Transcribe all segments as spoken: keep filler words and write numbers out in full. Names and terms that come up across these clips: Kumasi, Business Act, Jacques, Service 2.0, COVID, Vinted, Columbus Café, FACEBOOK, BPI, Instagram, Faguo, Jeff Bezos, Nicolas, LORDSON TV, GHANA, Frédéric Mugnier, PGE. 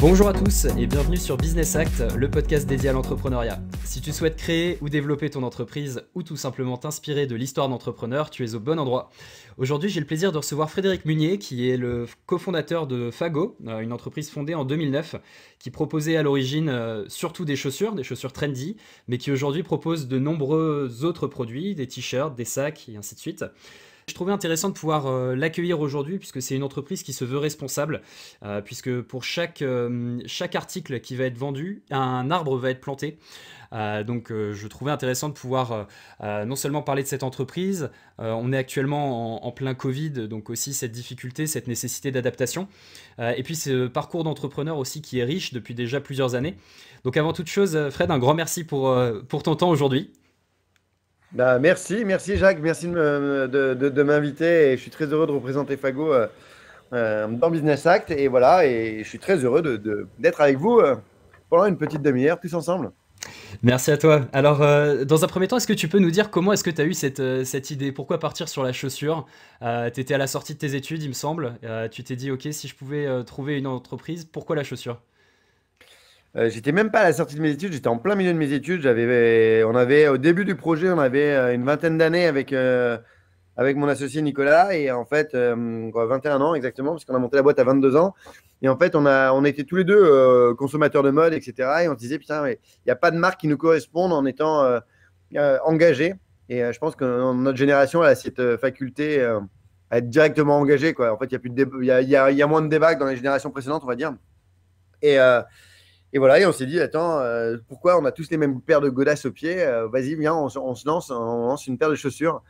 Bonjour à tous et bienvenue sur Business Act, le podcast dédié à l'entrepreneuriat. Si tu souhaites créer ou développer ton entreprise ou tout simplement t'inspirer de l'histoire d'entrepreneurs, tu es au bon endroit. Aujourd'hui, j'ai le plaisir de recevoir Frédéric Mugnier qui est le cofondateur de Faguo, une entreprise fondée en deux mille neuf qui proposait à l'origine surtout des chaussures, des chaussures trendy, mais qui aujourd'hui propose de nombreux autres produits, des t-shirts, des sacs et ainsi de suite. Je trouvais intéressant de pouvoir euh, l'accueillir aujourd'hui puisque c'est une entreprise qui se veut responsable, euh, puisque pour chaque, euh, chaque article qui va être vendu, un arbre va être planté. Euh, donc euh, je trouvais intéressant de pouvoir euh, non seulement parler de cette entreprise, euh, on est actuellement en, en plein Covid, donc aussi cette difficulté, cette nécessité d'adaptation, euh, et puis ce parcours d'entrepreneur aussi qui est riche depuis déjà plusieurs années. Donc avant toute chose, Fred, un grand merci pour, euh, pour ton temps aujourd'hui. Bah, merci, merci Jacques, merci de, me, de, de, de m'inviter et je suis très heureux de représenter Faguo euh, euh, dans Business Act et voilà, et je suis très heureux de, de, d'être avec vous euh, pendant une petite demi-heure tous ensemble. Merci à toi. Alors euh, dans un premier temps, est-ce que tu peux nous dire comment est-ce que tu as eu cette, cette idée? Pourquoi partir sur la chaussure? euh, Tu étais à la sortie de tes études, il me semble, euh, tu t'es dit ok, si je pouvais euh, trouver une entreprise, pourquoi la chaussure? Euh, j'étais même pas à la sortie de mes études, j'étais en plein milieu de mes études. J'avais, on avait, au début du projet, on avait une vingtaine d'années avec, euh, avec mon associé Nicolas et en fait, euh, quoi, vingt et un ans exactement, parce qu'on a monté la boîte à vingt-deux ans. Et en fait, on, a, on était tous les deux euh, consommateurs de mode, et cetera. Et on se disait, putain, il n'y a pas de marque qui nous corresponde en étant euh, euh, engagé. Et euh, je pense que notre génération elle a cette faculté euh, à être directement engagé, quoi. En fait, il y a plus de débat, il y a, y a, y a moins de débats que dans les générations précédentes, on va dire. Et. Euh, Et voilà, et on s'est dit, attends, euh, pourquoi on a tous les mêmes paires de godasses aux pieds? euh, Vas-y, viens, on, on se lance, on lance une paire de chaussures.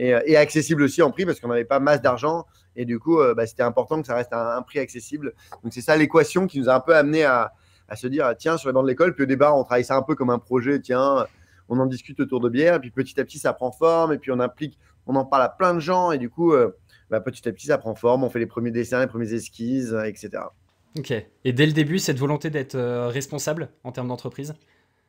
Et, et accessible aussi en prix parce qu'on n'avait pas masse d'argent. Et du coup, euh, bah, c'était important que ça reste un, un prix accessible. Donc, c'est ça l'équation qui nous a un peu amené à, à se dire, tiens, sur les bancs de l'école. Puis au départ, on travaille ça un peu comme un projet. Tiens, on en discute autour de bière. Et puis petit à petit, ça prend forme. Et puis on implique, on en parle à plein de gens. Et du coup, euh, bah, petit à petit, ça prend forme. On fait les premiers dessins, les premières esquisses, et cetera. Ok. Et dès le début, cette volonté d'être euh, responsable en termes d'entreprise?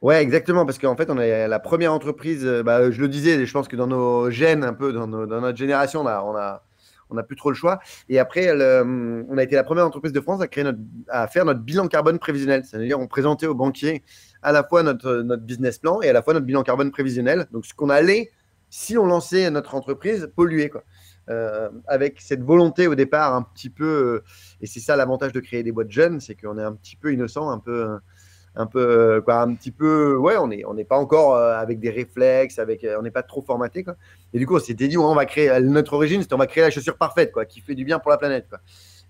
Ouais, exactement. Parce qu'en fait, on est la première entreprise, euh, bah, je le disais, je pense que dans nos gènes, un peu, dans, nos, dans notre génération, là, on a, on a plus trop le choix. Et après, le, on a été la première entreprise de France à, créer notre, à faire notre bilan carbone prévisionnel. C'est-à-dire, on présentait aux banquiers à la fois notre, notre business plan et à la fois notre bilan carbone prévisionnel. Donc, ce qu'on allait, si on lançait notre entreprise, polluer, quoi. Euh, avec cette volonté au départ un petit peu, euh, et c'est ça l'avantage de créer des boîtes jeunes, c'est qu'on est un petit peu innocent, un peu, un peu, quoi, un petit peu, ouais, on n'est on n'est pas encore euh, avec des réflexes, avec, euh, on n'est pas trop formaté, quoi. Et du coup, on s'était dit, ouais, on va créer, notre origine, c'est on va créer la chaussure parfaite, quoi, qui fait du bien pour la planète, quoi.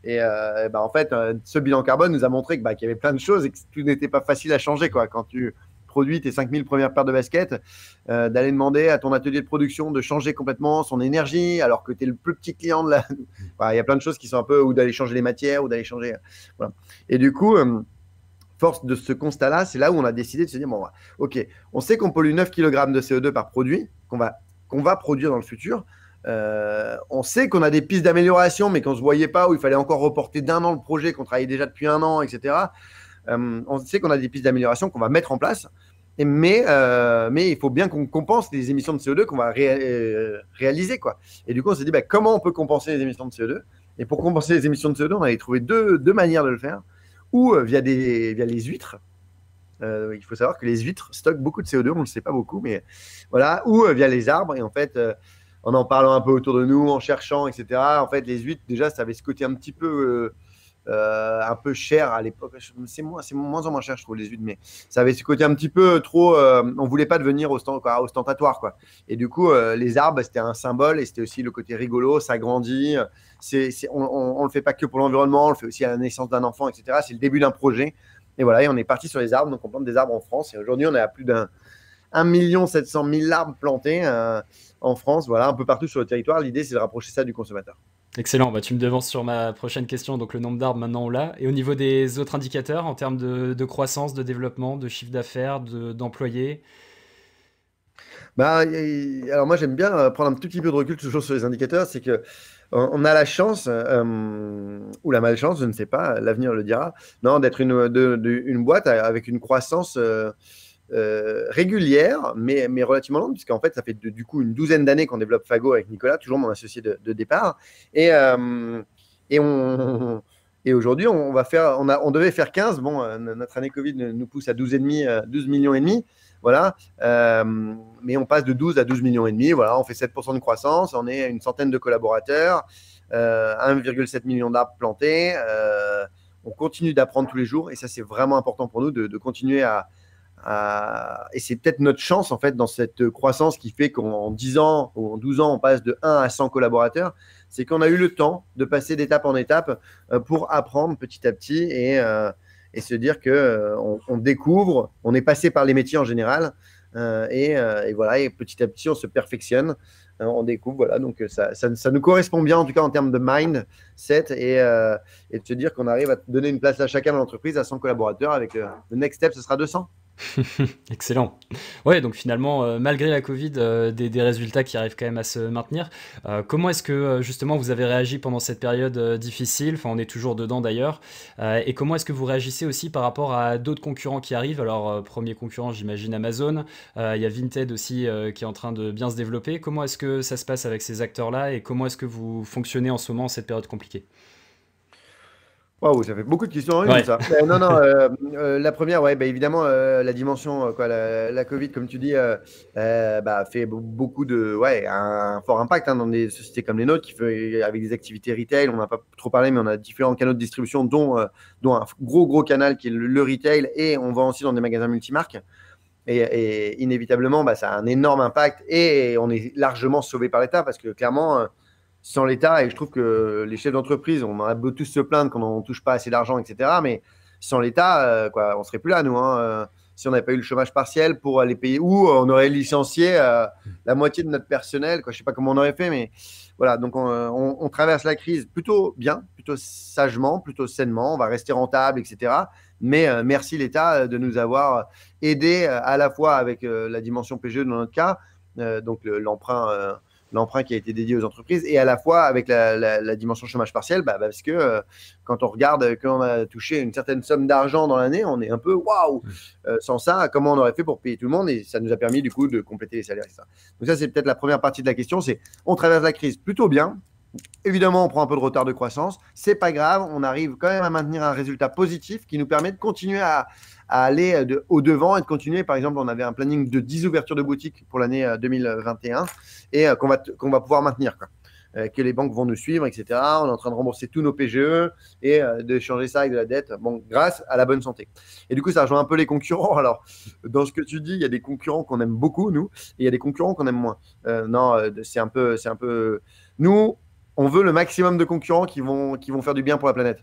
Et euh, bah, en fait, euh, ce bilan carbone nous a montré que, bah, qu'il y avait plein de choses et que tout n'était pas facile à changer, quoi, quand tu produit tes cinq mille premières paires de baskets, euh, d'aller demander à ton atelier de production de changer complètement son énergie alors que tu es le plus petit client de la… Enfin, il y a plein de choses qui sont un peu… ou d'aller changer les matières, ou d'aller changer… Voilà. Et du coup, euh, force de ce constat-là, c'est là où on a décidé de se dire, bon, ok, on sait qu'on pollue neuf kilogrammes de C O deux par produit, qu'on va, qu'on va produire dans le futur. Euh, on sait qu'on a des pistes d'amélioration, mais qu'on ne se voyait pas, où il fallait encore reporter d'un an le projet, qu'on travaillait déjà depuis un an, et cetera. Euh, on sait qu'on a des pistes d'amélioration qu'on va mettre en place, et, mais, euh, mais il faut bien qu'on compense les émissions de C O deux qu'on va ré réaliser, quoi. Et du coup, on s'est dit, bah, comment on peut compenser les émissions de C O deux? Et pour compenser les émissions de C O deux, on avait trouvé deux, deux manières de le faire, ou euh, via, des, via les huîtres. Euh, il faut savoir que les huîtres stockent beaucoup de C O deux, on ne le sait pas beaucoup, mais voilà, ou euh, via les arbres. Et en fait, euh, en en parlant un peu autour de nous, en cherchant, et cetera, en fait, les huîtres, déjà, ça avait ce côté un petit peu… Euh, Euh, un peu cher à l'époque, c'est moins, c'est moins en moins cher je trouve les huiles, mais ça avait ce côté un petit peu trop, euh, on voulait pas devenir ostentatoire, quoi. Et du coup euh, les arbres c'était un symbole et c'était aussi le côté rigolo, ça grandit, c'est, c'est, on, on, on le fait pas que pour l'environnement, on le fait aussi à la naissance d'un enfant, et cetera. C'est le début d'un projet et voilà, et on est parti sur les arbres, donc on plante des arbres en France et aujourd'hui on est à plus d'un un million sept cent mille arbres plantés euh, en France, voilà, un peu partout sur le territoire. L'idée c'est de rapprocher ça du consommateur. Excellent, bah, tu me devances sur ma prochaine question, donc le nombre d'arbres maintenant on l'a. Et au niveau des autres indicateurs en termes de, de croissance, de développement, de chiffre d'affaires, d'employés? Bah, alors moi j'aime bien prendre un tout petit peu de recul toujours sur les indicateurs, c'est que on a la chance, euh, ou la malchance, je ne sais pas, l'avenir le dira, non, d'être une, de, de, une boîte avec une croissance euh, euh, régulière, mais, mais relativement lente, puisqu'en fait, ça fait de, du coup une douzaine d'années qu'on développe Faguo avec Nicolas, toujours mon associé de, de départ. Et, euh, et, on, et aujourd'hui, on, va faire, on, a, on devait faire quinze. Bon, euh, notre année Covid nous pousse à douze virgule cinq millions. Voilà, euh, mais on passe de douze à douze virgule cinq millions. Voilà, on fait sept pour cent de croissance, on est une centaine de collaborateurs, euh, un virgule sept million d'arbres plantés. Euh, on continue d'apprendre tous les jours et ça, c'est vraiment important pour nous de, de continuer à, à… Et c'est peut-être notre chance en fait dans cette croissance qui fait qu'en dix ans ou en douze ans, on passe de un à cent collaborateurs. C'est qu'on a eu le temps de passer d'étape en étape pour apprendre petit à petit et… Euh, et se dire qu'on euh, on découvre, on est passé par les métiers en général, euh, et, euh, et voilà, et petit à petit, on se perfectionne, hein, on découvre, voilà, donc ça, ça, ça nous correspond bien, en tout cas en termes de mindset, et, euh, et de se dire qu'on arrive à donner une place à chacun dans l'entreprise, à cent collaborateurs, avec euh, le next step, ce sera deux cents. Excellent. Ouais, donc finalement, euh, malgré la Covid, euh, des, des résultats qui arrivent quand même à se maintenir. Euh, comment est-ce que euh, justement vous avez réagi pendant cette période euh, difficile? Enfin, on est toujours dedans d'ailleurs. Euh, et comment est-ce que vous réagissez aussi par rapport à d'autres concurrents qui arrivent? Alors, euh, premier concurrent, j'imagine Amazon. Euh, il y a Vinted aussi euh, qui est en train de bien se développer. Comment est-ce que ça se passe avec ces acteurs-là et comment est-ce que vous fonctionnez en ce moment, cette période compliquée? Waouh, ça fait beaucoup de questions en une, ouais. ça. Euh, non, non, euh, euh, la première, ouais, bah, évidemment, euh, la dimension, quoi, la, la Covid, comme tu dis, euh, euh, bah, fait beaucoup de, ouais, un fort impact hein, dans des sociétés comme les nôtres, qui fait, avec des activités retail, on n'a pas trop parlé, mais on a différents canaux de distribution, dont, euh, dont un gros, gros canal qui est le, le retail, et on vend aussi dans des magasins multimarques. Et, et inévitablement, bah, ça a un énorme impact, et on est largement sauvé par l'État, parce que clairement… Euh, sans l'État, et je trouve que les chefs d'entreprise, on a beau tous se plaindre qu'on n'en touche pas assez d'argent, et cetera. Mais sans l'État, euh, quoi, on ne serait plus là, nous. Hein, euh, si on n'avait pas eu le chômage partiel pour aller payer, ou on aurait licencié euh, la moitié de notre personnel. Quoi, je ne sais pas comment on aurait fait, mais voilà. Donc, on, on, on traverse la crise plutôt bien, plutôt sagement, plutôt sainement. On va rester rentable, et cetera. Mais euh, merci l'État de nous avoir aidés euh, à la fois avec euh, la dimension P G E dans notre cas, euh, donc l'emprunt… Le, euh, l'emprunt qui a été dédié aux entreprises, et à la fois avec la, la, la dimension chômage partiel, bah, bah parce que euh, quand on regarde, quand on a touché une certaine somme d'argent dans l'année, on est un peu waouh, sans ça, comment on aurait fait pour payer tout le monde? Et ça nous a permis du coup de compléter les salaires. Et ça. Donc ça, c'est peut-être la première partie de la question, c'est on traverse la crise plutôt bien. Évidemment, on prend un peu de retard de croissance. C'est pas grave, on arrive quand même à maintenir un résultat positif qui nous permet de continuer à, à aller de, au devant et de continuer. Par exemple, on avait un planning de dix ouvertures de boutiques pour l'année deux mille vingt et un et euh, qu'on va, qu'on va pouvoir maintenir, quoi. Euh, que les banques vont nous suivre, et cetera. On est en train de rembourser tous nos P G E et euh, de changer ça avec de la dette, bon, grâce à la bonne santé. Et du coup, ça rejoint un peu les concurrents. Alors, dans ce que tu dis, il y a des concurrents qu'on aime beaucoup, nous, et il y a des concurrents qu'on aime moins. Euh, non, c'est un peu… c'est un peu… Nous… on veut le maximum de concurrents qui vont, qui vont faire du bien pour la planète,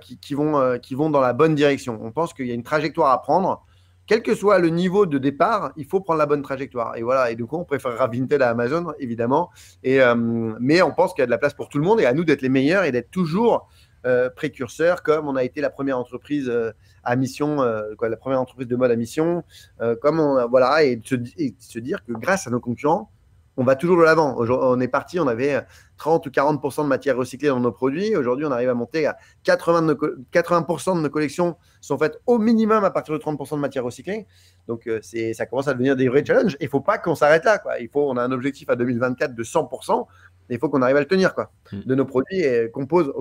qui, qui, vont, euh, qui vont dans la bonne direction. On pense qu'il y a une trajectoire à prendre. Quel que soit le niveau de départ, il faut prendre la bonne trajectoire. Et voilà. Et du coup, on préférera Vinted à Amazon, évidemment. Et, euh, mais on pense qu'il y a de la place pour tout le monde et à nous d'être les meilleurs et d'être toujours euh, précurseurs, comme on a été la première entreprise euh, à mission, euh, quoi, la première entreprise de mode à mission. Euh, comme on, voilà, et de se, et de se dire que grâce à nos concurrents, on va toujours de l'avant. On est parti, on avait trente ou quarante pour cent de matière recyclée dans nos produits. Aujourd'hui, on arrive à monter à quatre-vingts pour cent de nos collections sont faites au minimum à partir de trente pour cent de matière recyclée. Donc, ça commence à devenir des vrais challenges. Il ne faut pas qu'on s'arrête là, quoi. Il faut, on a un objectif à deux mille vingt-quatre de cent pour cent. Et il faut qu'on arrive à le tenir, quoi, mmh. de nos produits et qu'on pose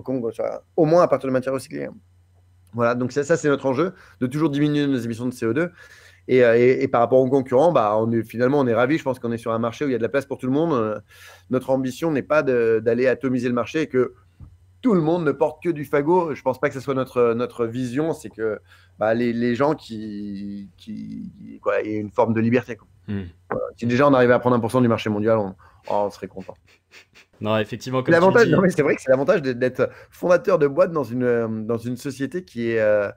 au moins à partir de matière recyclée. Voilà, donc ça, ça c'est notre enjeu, de toujours diminuer nos émissions de C O deux. Et, et, et par rapport aux concurrents, bah, on est, finalement, on est ravis. Je pense qu'on est sur un marché où il y a de la place pour tout le monde. Euh, notre ambition n'est pas d'aller atomiser le marché et que tout le monde ne porte que du fagot. Je ne pense pas que ce soit notre, notre vision. C'est que bah, les, les gens qui… qui quoi, y a une forme de liberté, quoi. Mmh. Voilà. Si déjà on arrivait à prendre un pour cent du marché mondial, on, on serait content. Non, effectivement, comme tu dis… Non, mais c'est vrai que c'est l'avantage d'être fondateur de boîte dans une, dans une société qui est… Euh,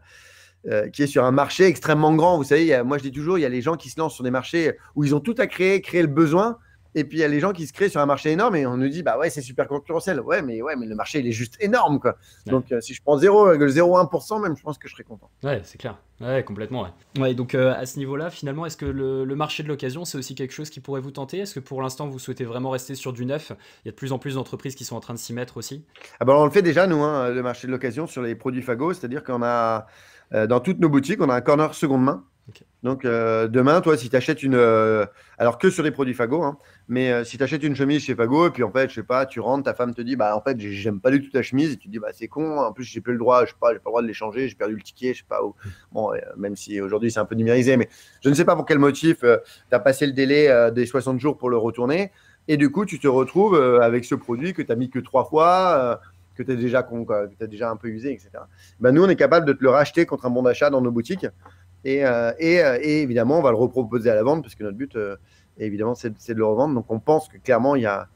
Euh, qui est sur un marché extrêmement grand. Vous savez, il y a, moi je dis toujours, il y a les gens qui se lancent sur des marchés où ils ont tout à créer, créer le besoin, et puis il y a les gens qui se créent sur un marché énorme et on nous dit, bah ouais, c'est super concurrentiel. Ouais, mais ouais, mais le marché il est juste énorme, quoi. Ouais. Donc euh, si je prends zéro virgule zéro un pour cent même, je pense que je serais content. Ouais, c'est clair. Ouais, complètement. Ouais. Ouais, donc euh, à ce niveau-là, finalement, est-ce que le, le marché de l'occasion, c'est aussi quelque chose qui pourrait vous tenter? Est-ce que pour l'instant, vous souhaitez vraiment rester sur du neuf? Il y a de plus en plus d'entreprises qui sont en train de s'y mettre aussi. Ah ben, on le fait déjà, nous, hein, le marché de l'occasion sur les produits Faguo, c'est-à-dire qu'on a… Dans toutes nos boutiques, on a un corner seconde main Okay. Donc, euh, demain, toi, si tu achètes une… Euh, alors que sur les produits Faguo, hein, mais euh, si tu achètes une chemise chez Faguo et puis en fait, je sais pas, tu rentres, ta femme te dit « bah en fait, j'aime pas du tout ta chemise » et tu te dis « bah c'est con, en plus, j'ai plus le droit, je sais pas, j'ai pas le droit de l'échanger, j'ai perdu le ticket, je sais pas où. » Bon, euh, même si aujourd'hui, c'est un peu numérisé, mais je ne sais pas pour quel motif euh, tu as passé le délai euh, des soixante jours pour le retourner et du coup, tu te retrouves euh, avec ce produit que tu as mis que trois fois… Euh, que tu es déjà con, quoi, que tu as déjà un peu usé, et cetera. Ben, nous, on est capable de te le racheter contre un bon d'achat dans nos boutiques. Et, euh, et, et évidemment, on va le reproposer à la vente parce que notre but, euh, évidemment, c'est de le revendre. Donc, on pense que clairement, il y a,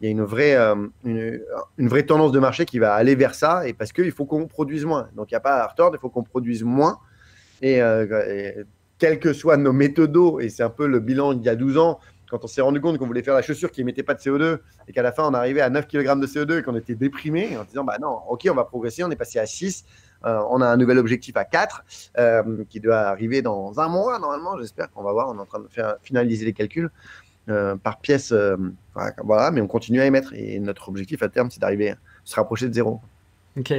il y a une, vraie, euh, une, une vraie tendance de marché qui va aller vers ça et parce qu'il faut qu'on produise moins. Donc, il n'y a pas à retordre, il faut qu'on produise moins. Et, euh, et quelles que soient nos méthodos, et c'est un peu le bilan il y a douze ans, quand on s'est rendu compte qu'on voulait faire la chaussure qui n'émettait pas de C O deux et qu'à la fin, on arrivait à neuf kilogrammes de C O deux et qu'on était déprimé en se disant « bah non, ok, on va progresser, on est passé à six, euh, on a un nouvel objectif à quatre euh, qui doit arriver dans un mois normalement, j'espère qu'on va voir, on est en train de faire, finaliser les calculs euh, par pièce, euh, enfin, voilà, mais on continue à émettre et notre objectif à terme, c'est d'arriver à se rapprocher de zéro. » Ok.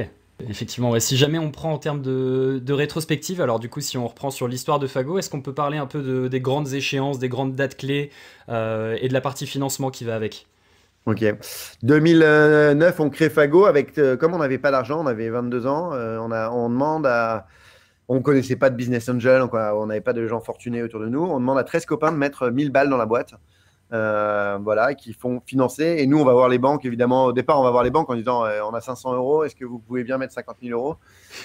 Effectivement, ouais. Si jamais on prend en termes de, de rétrospective, alors du coup, si on reprend sur l'histoire de Faguo, est-ce qu'on peut parler un peu de, des grandes échéances, des grandes dates clés euh, et de la partie financement qui va avec? Ok. deux mille neuf, on crée Faguo avec, euh, comme on n'avait pas d'argent, on avait vingt-deux ans, euh, on, a, on demande à… On ne connaissait pas de business angel, on n'avait pas de gens fortunés autour de nous. On demande à treize copains de mettre mille balles dans la boîte. Euh, voilà, qui font financer. Et nous, on va voir les banques, évidemment. Au départ, on va voir les banques en disant euh, on a cinq cents euros, est-ce que vous pouvez bien mettre cinquante mille euros?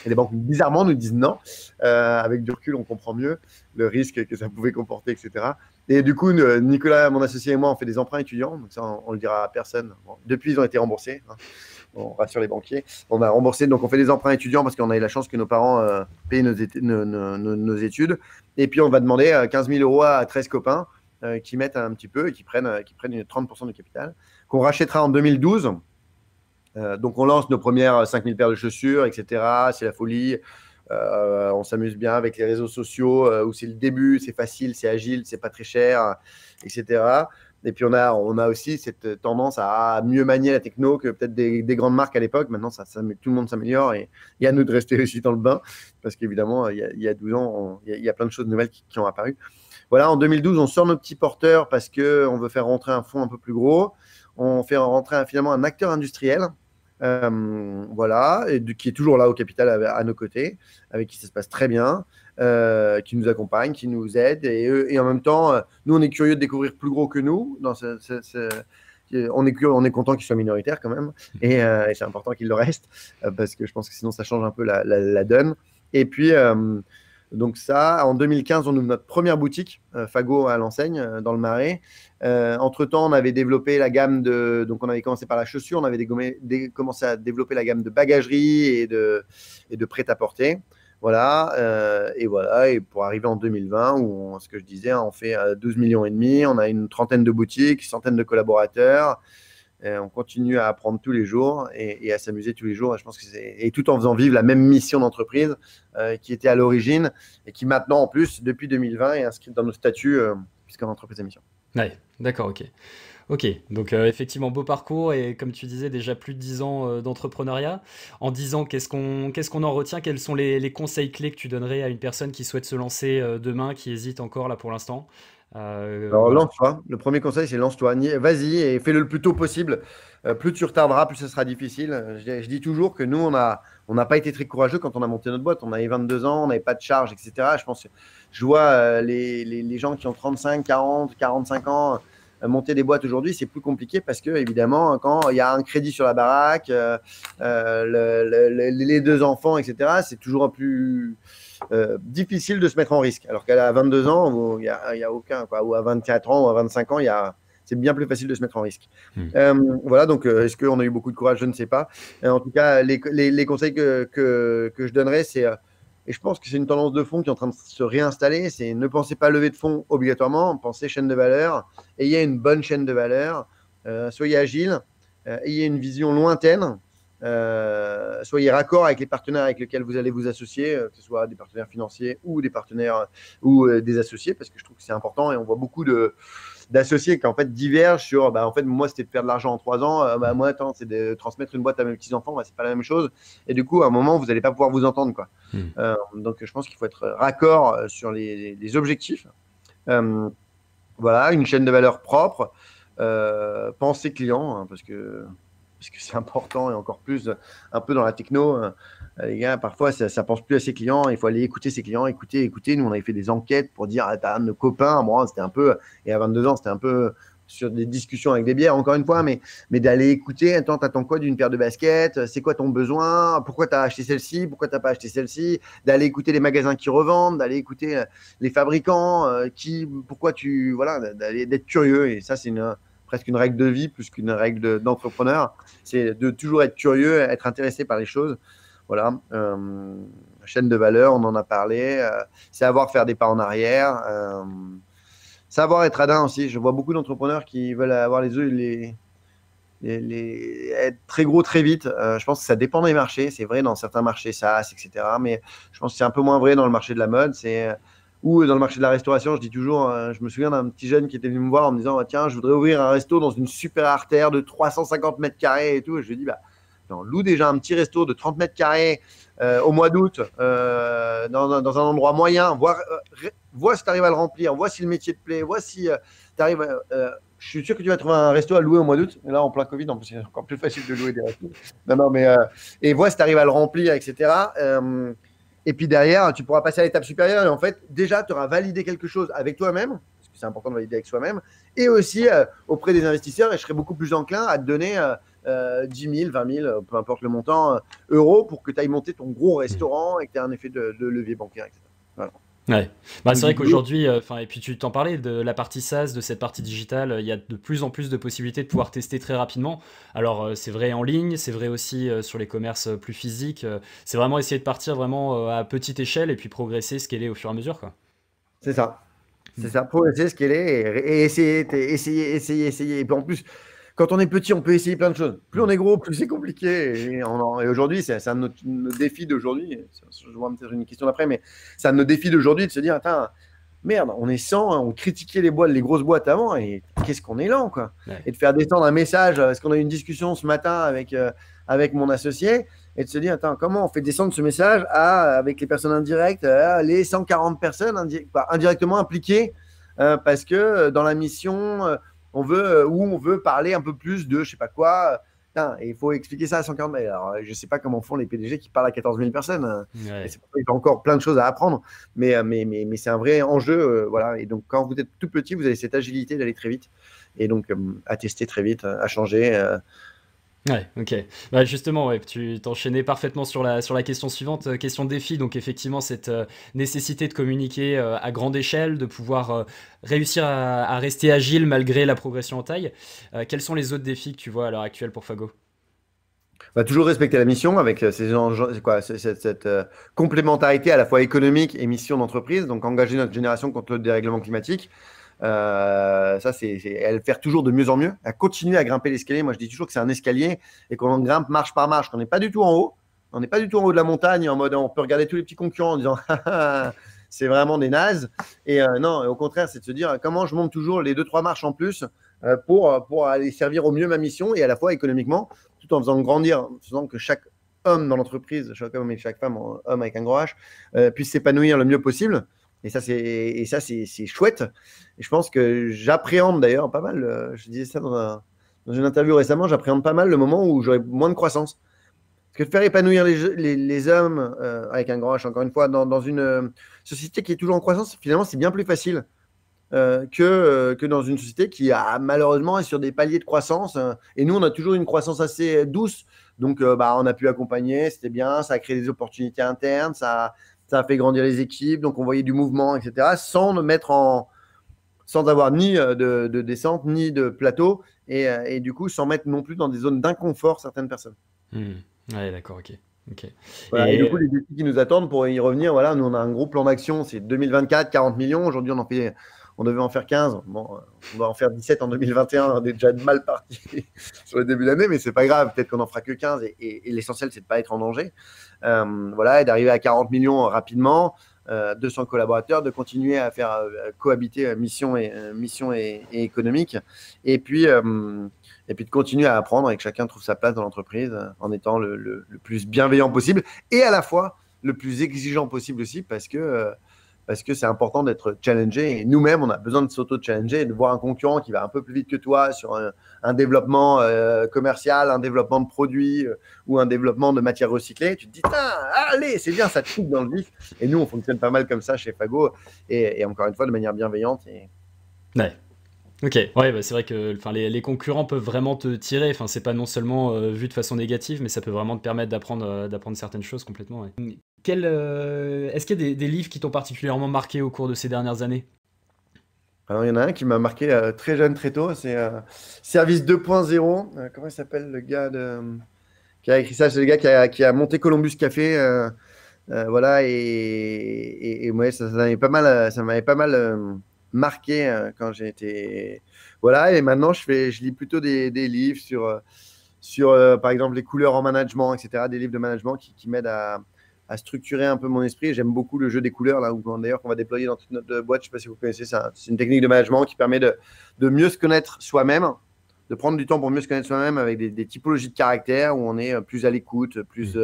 Et les banques, bizarrement, nous disent non. Euh, avec du recul, on comprend mieux le risque que ça pouvait comporter, et cetera. Et du coup, nous, Nicolas, mon associé et moi, on fait des emprunts étudiants. Donc ça, on, on le dira à personne. Bon, depuis, ils ont été remboursés. Hein. On rassure les banquiers. On a remboursé, donc on fait des emprunts étudiants parce qu'on a eu la chance que nos parents euh, payent nos, nos, nos, nos études. Et puis, on va demander euh, quinze mille euros à treize copains. Euh, qui mettent un petit peu et qui prennent, qui prennent une trente pour cent du capital, qu'on rachètera en deux mille douze. Euh, donc, on lance nos premières cinq mille paires de chaussures, et cetera. C'est la folie. Euh, on s'amuse bien avec les réseaux sociaux euh, où c'est le début, c'est facile, c'est agile, c'est pas très cher, et cetera. Et puis, on a, on a aussi cette tendance à mieux manier la techno que peut-être des, des grandes marques à l'époque. Maintenant, ça, ça, tout le monde s'améliore et, et à nous de rester aussi dans le bain parce qu'évidemment, il, il y a douze ans, il y, y a plein de choses nouvelles qui, qui ont apparu. Voilà, en deux mille douze, on sort nos petits porteurs parce qu'on veut faire rentrer un fonds un peu plus gros. On fait rentrer un, finalement un acteur industriel, euh, voilà, et, qui est toujours là au capital à, à nos côtés, avec qui ça se passe très bien, euh, qui nous accompagne, qui nous aide. Et, et en même temps, nous, on est curieux de découvrir plus gros que nous. Dans ce, ce, ce, on, est curieux, on est content qu'ils soient minoritaires quand même. Et, euh, et c'est important qu'ils le restent parce que je pense que sinon, ça change un peu la, la, la donne. Et puis… Euh, Donc ça, en deux mille quinze, on ouvre notre première boutique, euh, Faguo à l'enseigne, euh, dans le Marais. Euh, Entre-temps, on avait développé la gamme de… Donc, on avait commencé par la chaussure, on avait dégommé, dé, commencé à développer la gamme de bagagerie et de, et de prêt-à-porter. Voilà, euh, et voilà, et pour arriver en deux mille vingt, où on, ce que je disais, on fait douze millions et demi, on a une trentaine de boutiques, une centaine de collaborateurs. Euh, on continue à apprendre tous les jours et, et à s'amuser tous les jours. Et je pense que c'est, et tout en faisant vivre la même mission d'entreprise euh, qui était à l'origine et qui maintenant, en plus, depuis deux mille vingt, est inscrite dans nos statuts euh, puisqu'on est entreprise à mission. Oui, d'accord, ok. Ok, donc euh, effectivement, beau parcours et comme tu disais, déjà plus de dix ans euh, d'entrepreneuriat. En dix ans, qu'est-ce qu'on qu'est-ce qu'on en retient? Quels sont les, les conseils clés que tu donnerais à une personne qui souhaite se lancer euh, demain, qui hésite encore là pour l'instant? Euh, Alors, voilà. Lance-toi. Le premier conseil, c'est lance-toi. Vas-y et fais-le le plus tôt possible. Euh, plus tu retarderas, plus ce sera difficile. Je, je dis toujours que nous, on n'a on a pas été très courageux quand on a monté notre boîte. On avait vingt-deux ans, on n'avait pas de charge, et cetera. Je pense, je vois euh, les, les, les gens qui ont trente-cinq, quarante, quarante-cinq ans euh, monter des boîtes aujourd'hui, c'est plus compliqué parce que, évidemment, quand il y a un crédit sur la baraque, euh, euh, le, le, les deux enfants, et cetera, c'est toujours plus… Euh, difficile de se mettre en risque. Alors qu'à vingt-deux ans, il n'y a, a aucun, quoi. Ou à vingt-quatre ans, ou à vingt-cinq ans, il y a… c'est bien plus facile de se mettre en risque. Mmh. Euh, voilà, donc euh, est-ce qu'on a eu beaucoup de courage? Je ne sais pas. Euh, en tout cas, les, les, les conseils que, que, que je donnerais, c'est… Euh, et je pense que c'est une tendance de fond qui est en train de se réinstaller, c'est ne pensez pas lever de fonds obligatoirement, pensez chaîne de valeur, ayez une bonne chaîne de valeur, euh, soyez agile, euh, ayez une vision lointaine. Euh, soyez raccord avec les partenaires avec lesquels vous allez vous associer, euh, que ce soit des partenaires financiers ou des partenaires ou euh, des associés, parce que je trouve que c'est important et on voit beaucoup de, d'associés qui en fait divergent sur bah, en fait moi c'était de faire de l'argent en trois ans, euh, bah, moi attends c'est de transmettre une boîte à mes petits enfants, bah, c'est pas la même chose. Et du coup à un moment vous n'allez pas pouvoir vous entendre quoi. Mmh. Euh, donc je pense qu'il faut être raccord sur les, les objectifs. Euh, voilà, une chaîne de valeur propre, euh, penser client hein, parce que parce que c'est important et encore plus un peu dans la techno. Euh, les gars, parfois, ça ne pense plus à ses clients. Il faut aller écouter ses clients, écouter, écouter. Nous, on avait fait des enquêtes pour dire, ah, t'as un de nos copains, moi, c'était un peu, et à vingt-deux ans, c'était un peu sur des discussions avec des bières, encore une fois, mais, mais d'aller écouter, attends, t'attends quoi d'une paire de baskets? C'est quoi ton besoin? Pourquoi t'as acheté celle-ci? Pourquoi t'as pas acheté celle-ci? D'aller écouter les magasins qui revendent, d'aller écouter les fabricants, euh, qui, pourquoi tu, voilà, d'aller, d'être curieux. Et ça, c'est une, presque une règle de vie plus qu'une règle d'entrepreneur. C'est de toujours être curieux, être intéressé par les choses. Voilà, euh, chaîne de valeur, on en a parlé, euh, savoir faire des pas en arrière, euh, savoir être radin aussi. Je vois beaucoup d'entrepreneurs qui veulent avoir les yeux, les, les, les, être très gros très vite. Euh, je pense que ça dépend des marchés, c'est vrai dans certains marchés, SaaS, et cetera. Mais je pense que c'est un peu moins vrai dans le marché de la mode, c'est, ou dans le marché de la restauration. Je dis toujours, euh, je me souviens d'un petit jeune qui était venu me voir en me disant, ah, tiens, je voudrais ouvrir un resto dans une super artère de trois cent cinquante mètres carrés et tout. Et je lui dis, bah, on loue déjà un petit resto de trente mètres carrés euh, au mois d'août, euh, dans, dans un endroit moyen, voir, euh, voir si tu arrives à le remplir, vois si le métier te plaît, vois si euh, tu arrives. Euh, je suis sûr que tu vas trouver un resto à louer au mois d'août. Là, en plein Covid, en plus, c'est encore plus facile de louer des restos. Non, non, mais, euh, et vois si tu arrives à le remplir, et cetera. Euh, et puis derrière, tu pourras passer à l'étape supérieure. Et en fait, déjà, tu auras validé quelque chose avec toi-même. Parce que c'est important de valider avec soi-même. Et aussi euh, auprès des investisseurs. Et je serais beaucoup plus enclin à te donner Euh, Euh, dix mille, vingt mille, peu importe le montant, euh, euros pour que tu ailles monter ton gros restaurant et que tu aies un effet de, de levier bancaire, et cetera. Voilà. Ouais. Bah, c'est vrai qu'aujourd'hui, euh, et puis tu t'en parlais de la partie SaaS, de cette partie digitale, euh, il y a de plus en plus de possibilités de pouvoir tester très rapidement. Alors euh, c'est vrai en ligne, c'est vrai aussi euh, sur les commerces euh, plus physiques. Euh, c'est vraiment essayer de partir vraiment euh, à petite échelle et puis progresser, scaler au fur et à mesure, quoi. C'est ça, c'est ça, progresser, scaler et, et essayer, essayer, essayer, essayer. Et puis en plus, quand on est petit, on peut essayer plein de choses. Plus on est gros, plus c'est compliqué. Et, et aujourd'hui, c'est un de nos défis d'aujourd'hui. Je vois peut-être une question d'après, mais c'est un de nos défis d'aujourd'hui de se dire, attends, merde, on est cent, on critiquait les boîtes, les grosses boîtes avant, et qu'est-ce qu'on est lent, quoi. Ouais. Et de faire descendre un message, parce qu'on a eu une discussion ce matin avec, euh, avec mon associé, et de se dire, attends, comment on fait descendre ce message à, avec les personnes indirectes, à, les cent quarante personnes indi- bah, indirectement impliquées, euh, parce que euh, dans la mission, euh, on veut, où on veut parler un peu plus de je sais pas quoi. Tain, et il faut expliquer ça à cent quarante mille. Alors, je sais pas comment font les P D G qui parlent à quatorze mille personnes. Ouais. C'est pas encore plein de choses à apprendre, mais, mais, mais, mais c'est un vrai enjeu. Euh, voilà. Et donc, quand vous êtes tout petit, vous avez cette agilité d'aller très vite et donc euh, à tester très vite, à changer. Euh, Ouais, ok. Bah justement, ouais, tu t'enchaînais parfaitement sur la, sur la question suivante, euh, question de défi. Donc effectivement, cette euh, nécessité de communiquer euh, à grande échelle, de pouvoir euh, réussir à, à rester agile malgré la progression en taille. Euh, quels sont les autres défis que tu vois à l'heure actuelle pour Faguo ? Bah, toujours respecter la mission avec euh, ces enjeux, quoi, cette, cette euh, complémentarité à la fois économique et mission d'entreprise. Donc engager notre génération contre le dérèglement climatique. Euh, ça c'est elle faire toujours de mieux en mieux, à continuer à grimper l'escalier. Moi je dis toujours que c'est un escalier et qu'on grimpe marche par marche, qu'on n'est pas du tout en haut, on n'est pas du tout en haut de la montagne en mode on peut regarder tous les petits concurrents en disant c'est vraiment des nazes. Et euh, non, au contraire, c'est de se dire comment je monte toujours les deux trois marches en plus euh, pour, pour aller servir au mieux ma mission et à la fois économiquement, tout en faisant grandir, en faisant que chaque homme dans l'entreprise, chaque homme et chaque femme, homme avec un gros H, euh, puisse s'épanouir le mieux possible. Et ça, c'est, et ça, c'est, c'est chouette. Et je pense que j'appréhende d'ailleurs pas mal, euh, je disais ça dans, un, dans une interview récemment, j'appréhende pas mal le moment où j'aurai moins de croissance. Parce que de faire épanouir les, les, les hommes, euh, avec un grand H encore une fois, dans, dans une euh, société qui est toujours en croissance, finalement, c'est bien plus facile euh, que, euh, que dans une société qui a, malheureusement est sur des paliers de croissance. Euh, et nous, on a toujours une croissance assez douce. Donc, euh, bah, on a pu accompagner, c'était bien, ça a créé des opportunités internes, ça a, ça a fait grandir les équipes, donc on voyait du mouvement, et cetera, sans le mettre en, sans avoir ni de, de descente ni de plateau, et, et du coup sans mettre non plus dans des zones d'inconfort certaines personnes. Mmh. Ouais, d'accord, ok. Okay. Voilà, et... et du coup, les défis qui nous attendent pour y revenir, voilà, nous on a un gros plan d'action, c'est deux mille vingt-quatre, quarante millions. Aujourd'hui, on en fait, on devait en faire quinze. Bon, on va en faire dix-sept en deux mille vingt et un. On est déjà mal parti sur le début d'année, mais c'est pas grave. Peut-être qu'on en fera que quinze. Et, et, et l'essentiel, c'est de pas être en danger. Euh, voilà, et d'arriver à quarante millions rapidement, euh, de son collaborateur, de continuer à faire euh, cohabiter mission et, euh, mission et, et économique, et puis, euh, et puis de continuer à apprendre et que chacun trouve sa place dans l'entreprise en étant le, le, le plus bienveillant possible et à la fois le plus exigeant possible aussi, parce que euh, parce que c'est important d'être challengé. Et nous-mêmes, on a besoin de s'auto-challenger et de voir un concurrent qui va un peu plus vite que toi sur un, un développement euh, commercial, un développement de produits euh, ou un développement de matières recyclées. Tu te dis, allez, c'est bien, ça te coupe dans le vif. Et nous, on fonctionne pas mal comme ça chez Faguo et, et encore une fois, de manière bienveillante. Et... Ouais. Ok, ouais, bah c'est vrai que les, les concurrents peuvent vraiment te tirer, enfin, c'est pas non seulement euh, vu de façon négative, mais ça peut vraiment te permettre d'apprendre euh, d'apprendre certaines choses complètement. Ouais. Quel, euh, est-ce qu'il y a des, des livres qui t'ont particulièrement marqué au cours de ces dernières années? Alors il y en a un qui m'a marqué euh, très jeune, très tôt, c'est euh, Service deux point zéro, euh, comment il s'appelle le gars de... qui a écrit ça, c'est le gars qui a, qui a monté Columbus Café, euh, euh, voilà, et, et, et ouais, ça, ça m'avait pas mal... Ça m'avait pas mal euh, marqué euh, quand j'ai été voilà, et maintenant je fais je lis plutôt des, des livres sur sur euh, par exemple les couleurs en management, etc., des livres de management qui, qui m'aident à, à structurer un peu mon esprit. J'aime beaucoup le jeu des couleurs là, où d'ailleurs qu'on va déployer dans toute notre boîte, je sais pas si vous connaissez ça, c'est une technique de management qui permet de, de mieux se connaître soi-même, de prendre du temps pour mieux se connaître soi-même avec des, des typologies de caractères où on est plus à l'écoute, plus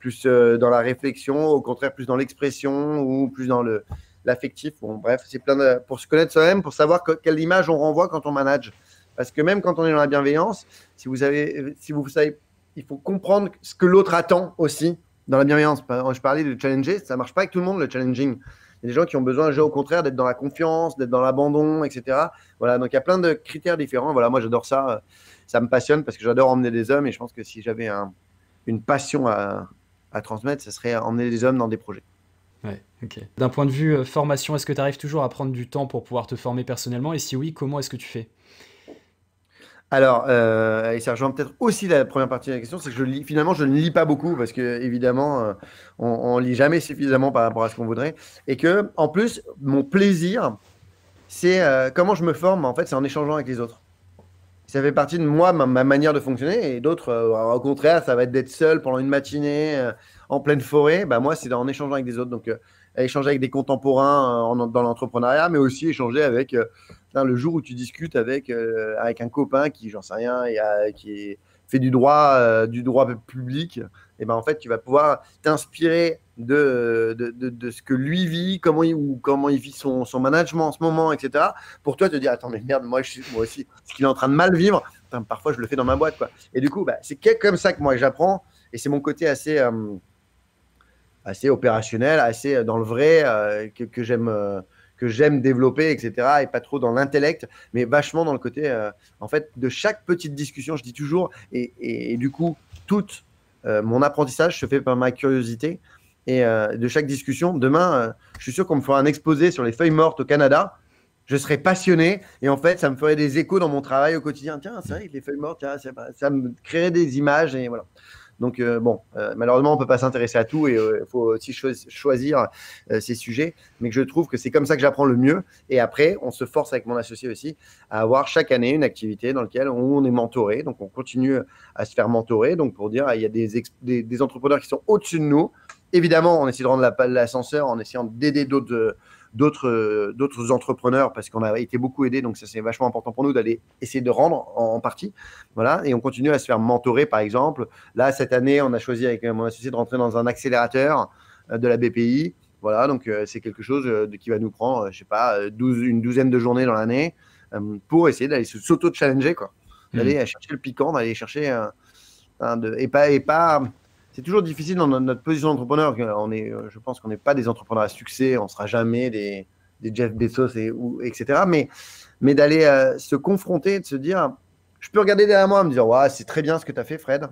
plus dans la réflexion, au contraire plus dans l'expression ou plus dans le l'affectif. Bon, bref, c'est plein de, pour se connaître soi-même, pour savoir que, quelle image on renvoie quand on manage. Parce que même quand on est dans la bienveillance, si vous avez, si vous savez, il faut comprendre ce que l'autre attend aussi dans la bienveillance. Je parlais de challenger, ça marche pas avec tout le monde le challenging. Il y a des gens qui ont besoin, au contraire, d'être dans la confiance, d'être dans l'abandon, et cetera. Voilà, donc il y a plein de critères différents. Voilà, moi j'adore ça, ça me passionne parce que j'adore emmener des hommes et je pense que si j'avais un, une passion à, à transmettre, ce serait emmener des hommes dans des projets. Ouais, ok. D'un point de vue euh, formation, est-ce que tu arrives toujours à prendre du temps pour pouvoir te former personnellement? Et si oui, comment est-ce que tu fais? Alors, euh, et ça rejoint peut-être aussi la première partie de la question, c'est que je lis, finalement, je ne lis pas beaucoup parce que évidemment, euh, on ne lit jamais suffisamment par rapport à ce qu'on voudrait. Et que, en plus, mon plaisir, c'est euh, comment je me forme, en fait, c'est en échangeant avec les autres. Ça fait partie de moi, ma, ma manière de fonctionner, et d'autres, euh, au contraire, ça va être d'être seul pendant une matinée, euh, en pleine forêt. Bah moi, c'est en échangeant avec des autres, donc euh, échanger avec des contemporains euh, en, dans l'entrepreneuriat, mais aussi échanger avec, euh, le jour où tu discutes avec, euh, avec un copain qui, j'en sais rien, et, euh, qui fait du droit, euh, du droit public, et ben en fait, tu vas pouvoir t'inspirer de, de, de, de ce que lui vit, comment il, ou comment il vit son, son management en ce moment, et cetera. Pour toi, te dire, attends, mais merde, moi, je suis, moi aussi, ce qu'il est en train de mal vivre, enfin, parfois, je le fais dans ma boîte, quoi. Et du coup, bah, c'est comme ça que moi, j'apprends. Et c'est mon côté assez, euh, assez opérationnel, assez dans le vrai, euh, que, que j'aime euh, que j'aime développer, et cetera. Et pas trop dans l'intellect, mais vachement dans le côté, euh, en fait, de chaque petite discussion, je dis toujours. Et, et, et du coup, toute euh, mon apprentissage se fait par ma curiosité. Et euh, de chaque discussion, demain, euh, je suis sûr qu'on me fera un exposé sur les feuilles mortes au Canada. Je serais passionné et en fait, ça me ferait des échos dans mon travail au quotidien. Tiens, c'est vrai que les feuilles mortes, tiens, ça, ça me créerait des images et voilà. Donc, euh, bon, euh, malheureusement, on ne peut pas s'intéresser à tout et il euh, faut aussi cho choisir euh, ces sujets. Mais je trouve que c'est comme ça que j'apprends le mieux. Et après, on se force avec mon associé aussi à avoir chaque année une activité dans laquelle on est mentoré. Donc, on continue à se faire mentorer. Donc, pour dire, il y a des, des, des entrepreneurs qui sont au-dessus de nous. Évidemment, on essaie de rendre l'ascenseur en essayant d'aider d'autres d'autres d'autres entrepreneurs parce qu'on a été beaucoup aidés, donc ça c'est vachement important pour nous d'aller essayer de rendre en, en partie, voilà. Et on continue à se faire mentorer, par exemple. Là cette année, on a choisi avec mon associé de rentrer dans un accélérateur de la B P I, voilà. Donc c'est quelque chose de, qui va nous prendre, je sais pas, douze, une douzaine de journées dans l'année pour essayer d'aller s'auto-challenger, quoi, d'aller mmh. chercher le piquant, d'aller chercher un, un de, et pas et pas. C'est toujours difficile dans notre position d'entrepreneur. On est, je pense qu'on n'est pas des entrepreneurs à succès, on ne sera jamais des, des Jeff Bezos, et, ou, et cetera. Mais, mais d'aller euh, se confronter, de se dire, je peux regarder derrière moi, me dire, ouais, c'est très bien ce que tu as fait, Fred.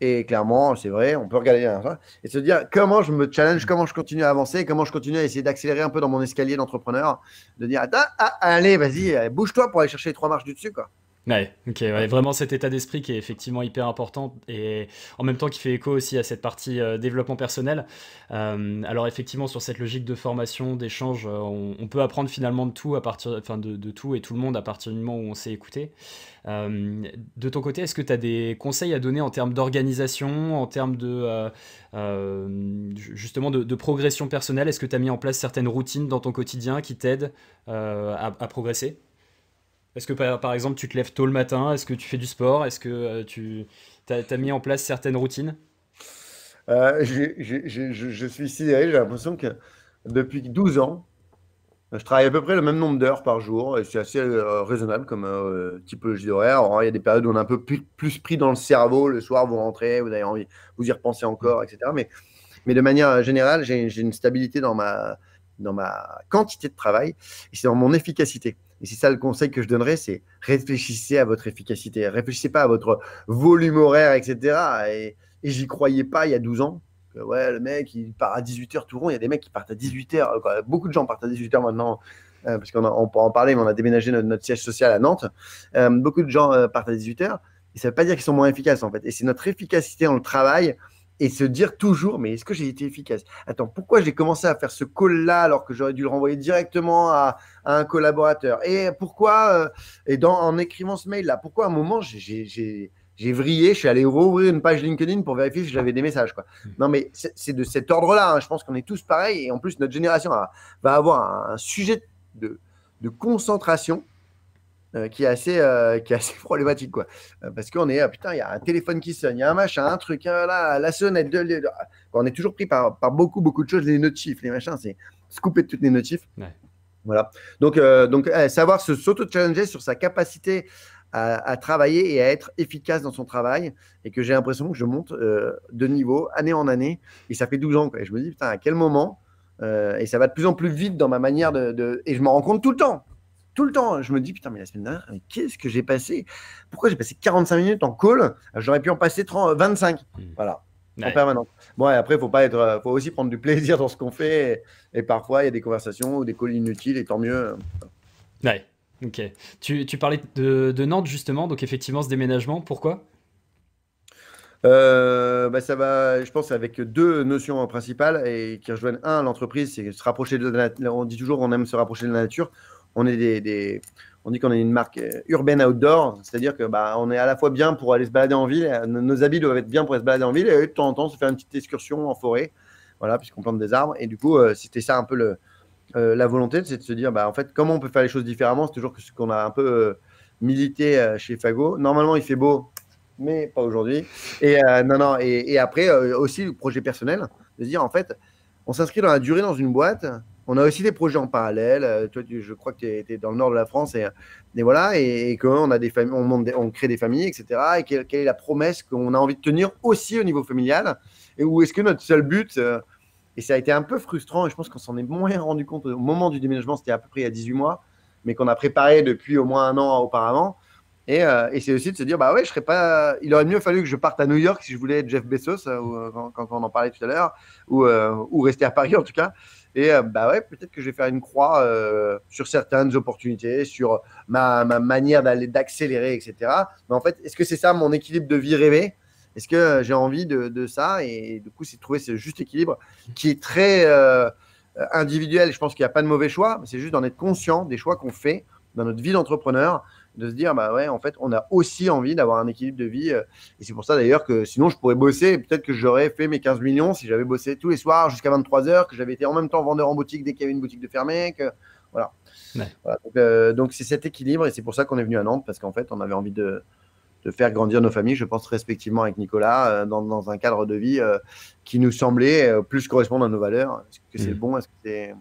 Et clairement, c'est vrai, on peut regarder derrière ça. Et se dire, comment je me challenge, comment je continue à avancer, comment je continue à essayer d'accélérer un peu dans mon escalier d'entrepreneur. De dire, attends, ah, allez, vas-y, bouge-toi pour aller chercher les trois marches du dessus, quoi. Ouais, ok, ouais, vraiment cet état d'esprit qui est effectivement hyper important et en même temps qui fait écho aussi à cette partie euh, développement personnel. Euh, alors effectivement sur cette logique de formation, d'échange, euh, on, on peut apprendre finalement de tout à partir, enfin de, de tout et tout le monde à partir du moment où on sait écouter. Euh, de ton côté, est-ce que tu as des conseils à donner en termes d'organisation, en termes de euh, euh, justement de, de progression personnelle? Est-ce que tu as mis en place certaines routines dans ton quotidien qui t'aident euh, à, à progresser? Est-ce que par, par exemple tu te lèves tôt le matin? Est-ce que tu fais du sport? Est-ce que euh, tu as mis en place certaines routines? euh, j'ai- j'ai- j'ai- je, je suis sidéré, j'ai l'impression que depuis douze ans, je travaille à peu près le même nombre d'heures par jour et c'est assez euh, raisonnable comme euh, typologie d'horaire. Alors, il y a des périodes où on est un peu plus, plus pris dans le cerveau, le soir vous rentrez, vous avez envie, vous y repensez encore, et cetera. Mais, mais de manière générale, j'ai j'ai une stabilité dans ma, dans ma quantité de travail et c'est dans mon efficacité. Et c'est ça le conseil que je donnerais, c'est réfléchissez à votre efficacité, réfléchissez pas à votre volume horaire, et cetera. Et, et j'y croyais pas il y a douze ans. Que, ouais, le mec, il part à dix-huit heures tout rond. Il y a des mecs qui partent à dix-huit heures. Quoi. Beaucoup de gens partent à dix-huit heures maintenant, euh, parce qu'on a- on peut en parler, mais on a déménagé notre, notre siège social à Nantes. Euh, beaucoup de gens euh, partent à dix-huit heures. Et ça ne veut pas dire qu'ils sont moins efficaces, en fait. Et c'est notre efficacité dans le travail et se dire toujours, mais est-ce que j'ai été efficace? Attends, pourquoi j'ai commencé à faire ce call-là alors que j'aurais dû le renvoyer directement à, à un collaborateur? Et pourquoi, euh, et dans, en écrivant ce mail-là, pourquoi à un moment, j'ai… j'ai- j'ai- j'ai vrillé, je suis allé rouvrir une page LinkedIn pour vérifier si j'avais des messages. Quoi. Non, mais c'est c'est de cet ordre-là. Hein. Je pense qu'on est tous pareils. Et en plus, notre génération a- va avoir un sujet de, de concentration euh, qui est assez, euh, qui est assez problématique. Quoi. Euh, parce qu'on est, ah, putain, il y a un téléphone qui sonne, il y a un machin, un truc, hein, là, la sonnette. De, de- de- on est toujours pris par, par beaucoup, beaucoup de choses, les notifs, les machins. C'est scooper de toutes les notifs. Ouais. Voilà. Donc, euh, donc euh, savoir se s'auto-challenger sur sa capacité à, à travailler et à être efficace dans son travail, et que j'ai l'impression que je monte euh, de niveau année en année, et ça fait douze ans. Quoi. Et je me dis, putain, à quel moment euh, et ça va de plus en plus vite dans ma manière de. de- et je m'en rends compte tout le temps. Tout le temps. Je me dis, putain, mais la semaine dernière, mais qu'est-ce que j'ai passé? Pourquoi j'ai passé quarante-cinq minutes en call? J'aurais pu en passer trente, vingt-cinq. Mm. Voilà. En Ouais. permanence. Bon, et après, faut pas être, euh, faut aussi prendre du plaisir dans ce qu'on fait. Et, et parfois, il y a des conversations ou des calls inutiles, et tant mieux. Ouais. Ok. Tu, tu parlais de, de Nantes justement, donc effectivement ce déménagement, pourquoi? Euh, bah, ça va, je pense, avec deux notions principales et qui rejoignent un, l'entreprise, c'est se rapprocher de la nature. On dit toujours qu'on aime se rapprocher de la nature. On est des, des- on dit qu'on est une marque euh, urbaine outdoor, c'est-à-dire que bah, on est à la fois bien pour aller se balader en ville, euh, nos nos habits doivent être bien pour aller se balader en ville et de temps en temps se faire une petite excursion en forêt, voilà, puisqu'on plante des arbres. Et du coup, euh, c'était ça un peu le, Euh, la volonté, c'est de se dire, bah, en fait, comment on peut faire les choses différemment? C'est toujours que- ce qu'on a un peu euh, milité euh, chez Fago. Normalement, il fait beau, mais pas aujourd'hui. Et euh, non, non. Et, et après, euh, aussi le projet personnel, de se dire, en fait, on s'inscrit dans la durée dans une boîte. On a aussi des projets en parallèle. Euh, toi, tu- je crois que tu es dans le nord de la France et, euh, et voilà, et, et qu'on a des familles, on, monte des- on crée des familles, et cetera. Et quelle, quelle est la promesse qu'on a envie de tenir aussi au niveau familial? Et où est-ce que notre seul but euh, et ça a été un peu frustrant, et je pense qu'on s'en est moins rendu compte au moment du déménagement, c'était à peu près il y a dix-huit mois, mais qu'on a préparé depuis au moins un an auparavant. Et, euh, et c'est aussi de se dire, bah ouais, je serais pas. Il aurait mieux fallu que je parte à New York si je voulais être Jeff Bezos, euh, ou, euh, quand, quand on en parlait tout à l'heure, ou, euh, ou rester à Paris en tout cas. Et euh, bah ouais, peut-être que je vais faire une croix euh, sur certaines opportunités, sur ma, ma manière d'aller, d'accélérer, et cetera. Mais en fait, est-ce que c'est ça mon équilibre de vie rêvée? Est-ce que euh, j'ai envie de, de ça? Et du coup, c'est de trouver ce juste équilibre qui est très euh, individuel. Je pense qu'il n'y a pas de mauvais choix, mais c'est juste d'en être conscient des choix qu'on fait dans notre vie d'entrepreneur, de se dire, bah ouais, en fait, on a aussi envie d'avoir un équilibre de vie. euh, Et c'est pour ça d'ailleurs que sinon, je pourrais bosser et peut-être que j'aurais fait mes quinze millions si j'avais bossé tous les soirs jusqu'à vingt-trois heures, que j'avais été en même temps vendeur en boutique dès qu'il y avait une boutique de fermée. Que... Voilà. Ouais. Voilà. Donc, euh, donc, c'est cet équilibre et c'est pour ça qu'on est venu à Nantes parce qu'en fait, on avait envie de, de faire grandir nos familles, je pense respectivement avec Nicolas, euh, dans, dans un cadre de vie euh, qui nous semblait euh, plus correspondre à nos valeurs. Est-ce que c'est le Mm. bon? Est-ce que c'est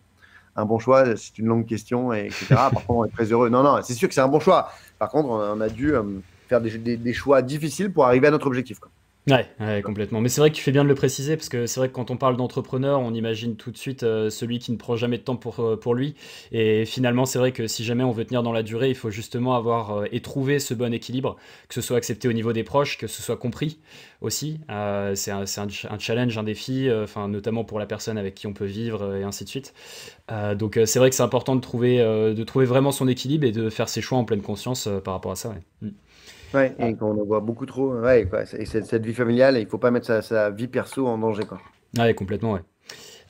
un bon choix? C'est une longue question, et etc. Par contre, on est très heureux. Non, non, c'est sûr que c'est un bon choix. Par contre, on a dû euh, faire des, des- des choix difficiles pour arriver à notre objectif. Quoi. Ouais, ouais, complètement. Mais c'est vrai que tu fais bien de le préciser, parce que c'est vrai que quand on parle d'entrepreneur, on imagine tout de suite euh, celui qui ne prend jamais de temps pour, euh, pour lui. Et finalement, c'est vrai que si jamais on veut tenir dans la durée, il faut justement avoir euh, et trouver ce bon équilibre, que ce soit accepté au niveau des proches, que ce soit compris aussi. Euh, c'est un, un, un challenge, un défi, euh, enfin, notamment pour la personne avec qui on peut vivre euh, et ainsi de suite. Euh, donc euh, c'est vrai que c'est important de trouver, euh, de trouver vraiment son équilibre et de faire ses choix en pleine conscience euh, par rapport à ça. Ouais. Mm. Ouais, et qu'on en voit beaucoup trop. Ouais, quoi. Et cette, cette vie familiale, il ne faut pas mettre sa, sa vie perso en danger, quoi. Ouais, complètement, ouais.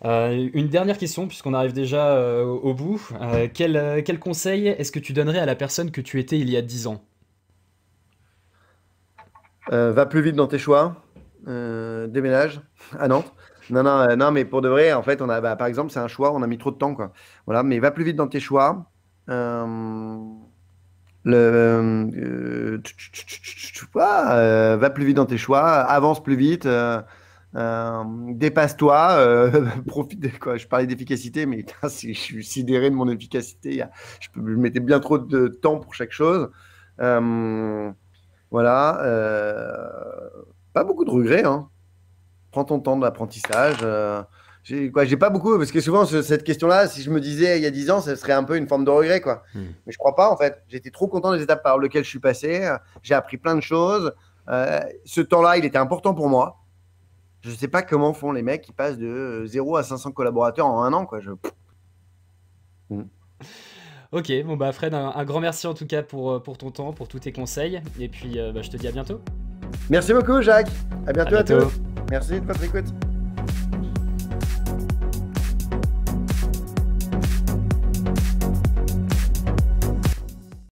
Euh, une dernière question, puisqu'on arrive déjà euh, au bout. Euh, quel, euh, quel conseil est-ce que tu donnerais à la personne que tu étais il y a dix ans? euh, Va plus vite dans tes choix. Euh, déménage à Nantes. Non, non, euh, non, mais pour de vrai, en fait, on a, bah, par exemple, c'est un choix, on a mis trop de temps, quoi. Voilà, mais va plus vite dans tes choix. Euh... Le, euh, tch, tch, tch, tch, ah, euh, va plus vite dans tes choix, avance plus vite, euh, euh, dépasse-toi, euh, profite. Quoi. Je parlais d'efficacité, mais putain, je suis sidéré de mon efficacité. Je, je mettais bien trop de temps pour chaque chose. Euh, voilà, euh, pas beaucoup de regrets. Hein. Prends ton temps de l'apprentissage. Euh, J'ai pas beaucoup, parce que souvent, ce, cette question-là, si je me disais il y a dix ans, ça serait un peu une forme de regret, quoi. Mmh. Mais je crois pas, en fait. J'étais trop content des étapes par lesquelles je suis passé. J'ai appris plein de choses. Euh, ce temps-là, il était important pour moi. Je sais pas comment font les mecs qui passent de zéro à cinq cents collaborateurs en un an, quoi. Je... Mmh. Ok, bon bah Fred, un, un grand merci en tout cas pour, pour ton temps, pour tous tes conseils. Et puis, euh, bah, je te dis à bientôt. Merci beaucoup, Jacques. À bientôt à, bientôt. à tous. Merci de votre écoute.